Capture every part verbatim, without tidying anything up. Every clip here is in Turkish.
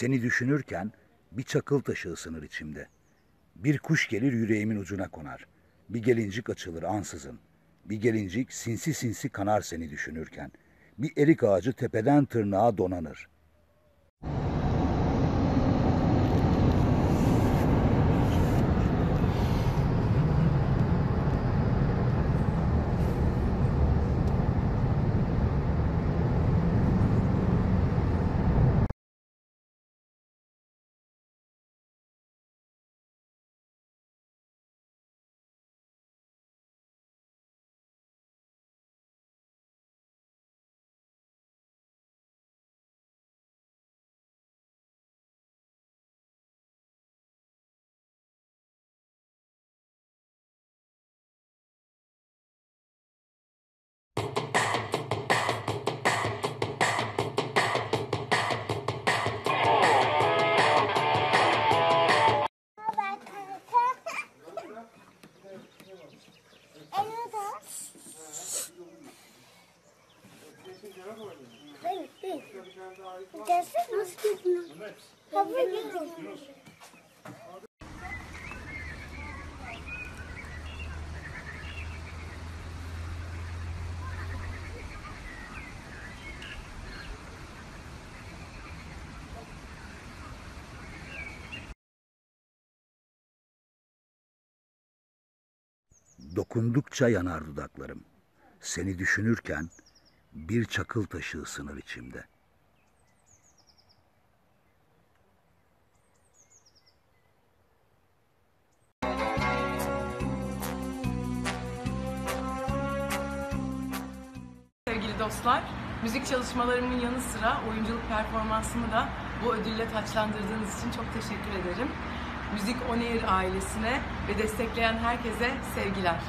Seni düşünürken bir çakıl taşı ısınır içimde. Bir kuş gelir yüreğimin ucuna konar. Bir gelincik açılır ansızın. Bir gelincik sinsi sinsi kanar seni düşünürken. Bir erik ağacı tepeden tırnağa donanır. Dokundukça yanar dudaklarım. Seni düşünürken bir çakıl taşı ısınır içimde. Sevgili dostlar, müzik çalışmalarımın yanı sıra oyunculuk performansımı da bu ödülle taçlandırdığınız için çok teşekkür ederim. Müzik On Air ailesine ve destekleyen herkese sevgiler.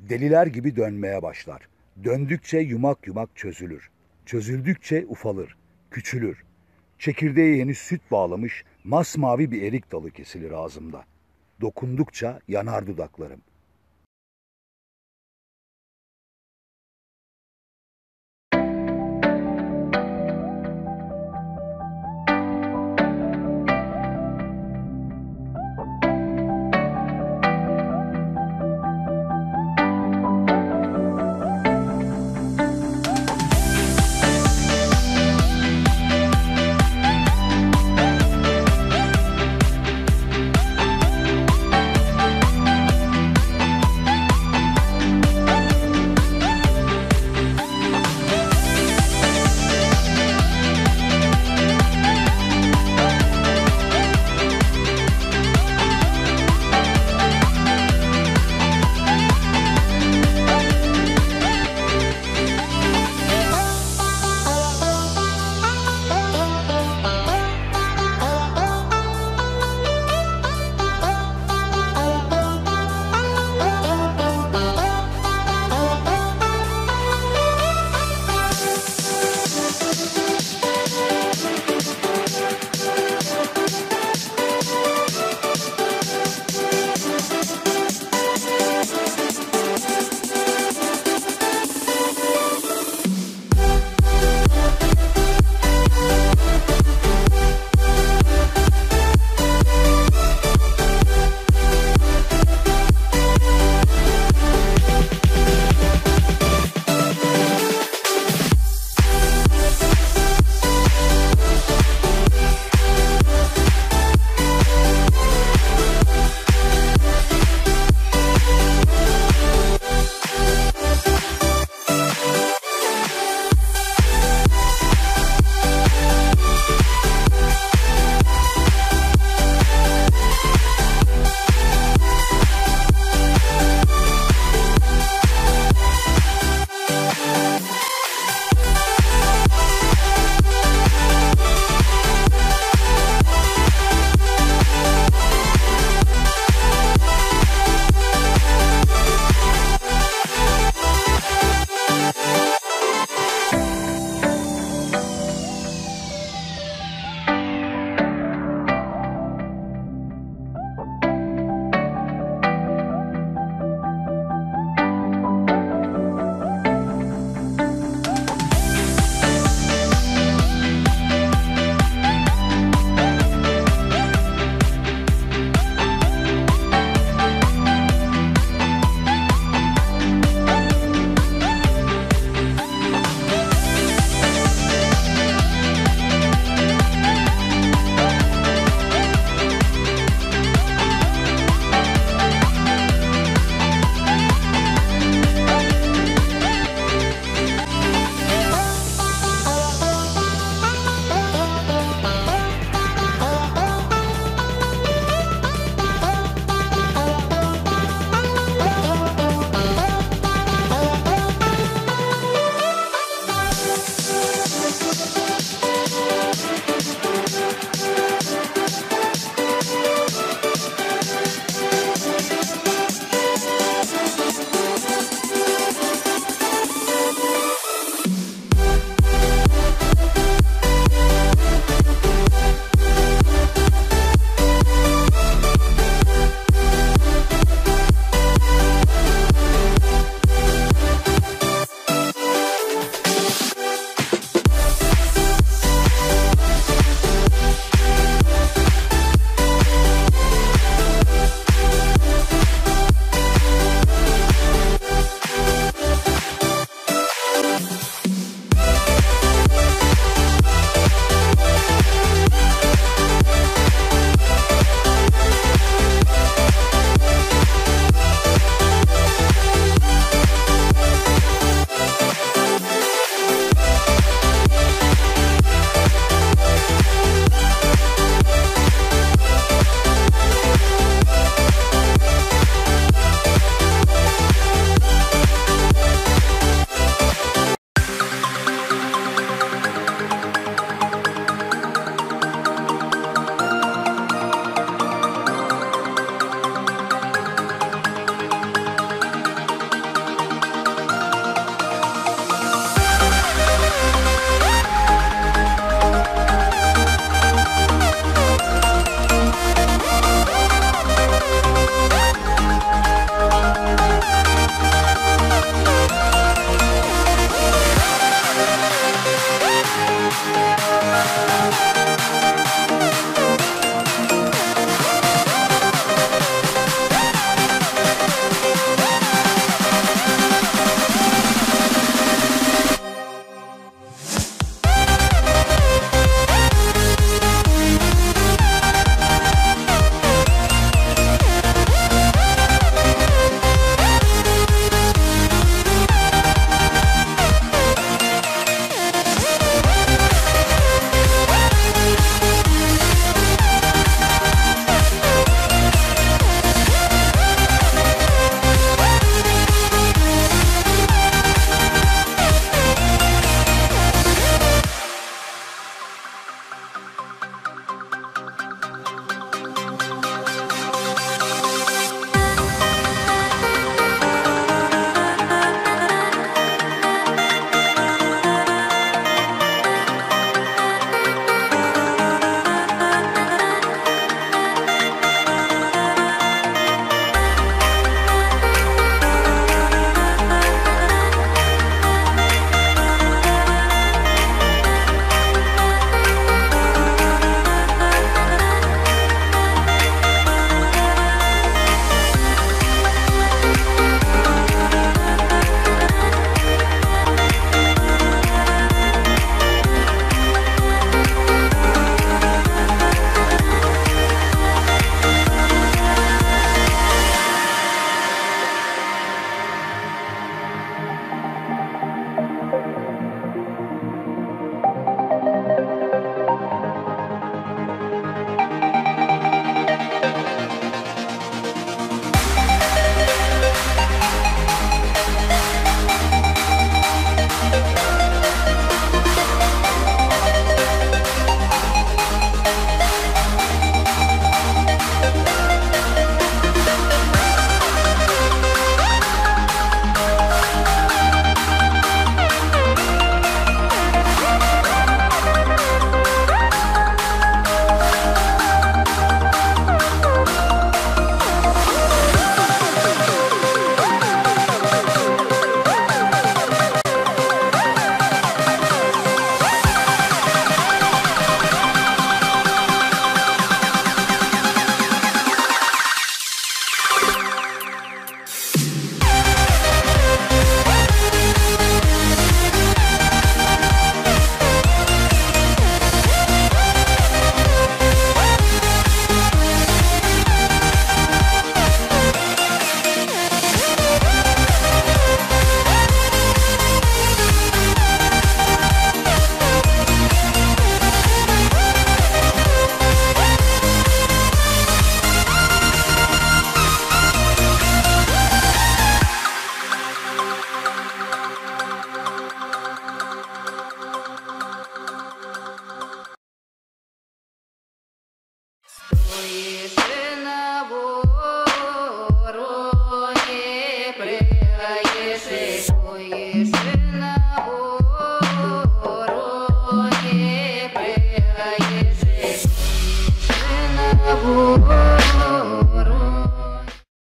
Deliler gibi dönmeye başlar. Döndükçe yumak yumak çözülür. Çözüldükçe ufalır, küçülür. Çekirdeğe yeni süt bağlamış masmavi bir erik dalı kesilir ağzımda. Dokundukça yanar dudaklarım. Oh yeah.